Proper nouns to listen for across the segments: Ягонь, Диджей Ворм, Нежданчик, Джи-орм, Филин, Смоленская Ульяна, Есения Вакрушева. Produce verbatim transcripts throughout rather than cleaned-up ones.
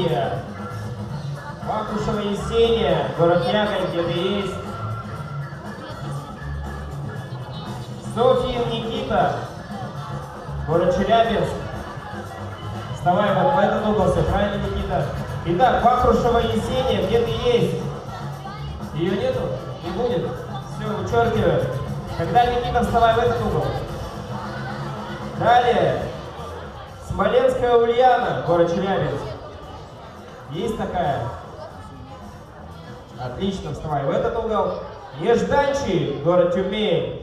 Есения. Вакрушева Есения, город Ягонь, где ты есть. Софья Никита, город Челябинск. Вставай вот в этот угол, все правильно, Никита? Итак, Вакрушева Есения, где ты есть? Ее нету? Не будет? Все, вычеркиваем. Когда Никита, вставай в этот угол. Далее. Смоленская Ульяна, город Челябинск. Есть такая? Отлично, вставай в этот угол. Нежданчик, город Тюмень.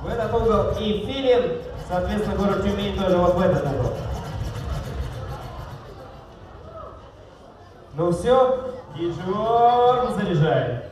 В этот угол. И Филин, соответственно, город Тюмень тоже вот в этот угол. Ну все, и Джи-орм заряжает.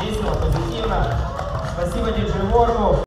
Весело, позитивно. Спасибо Диджей Ворму.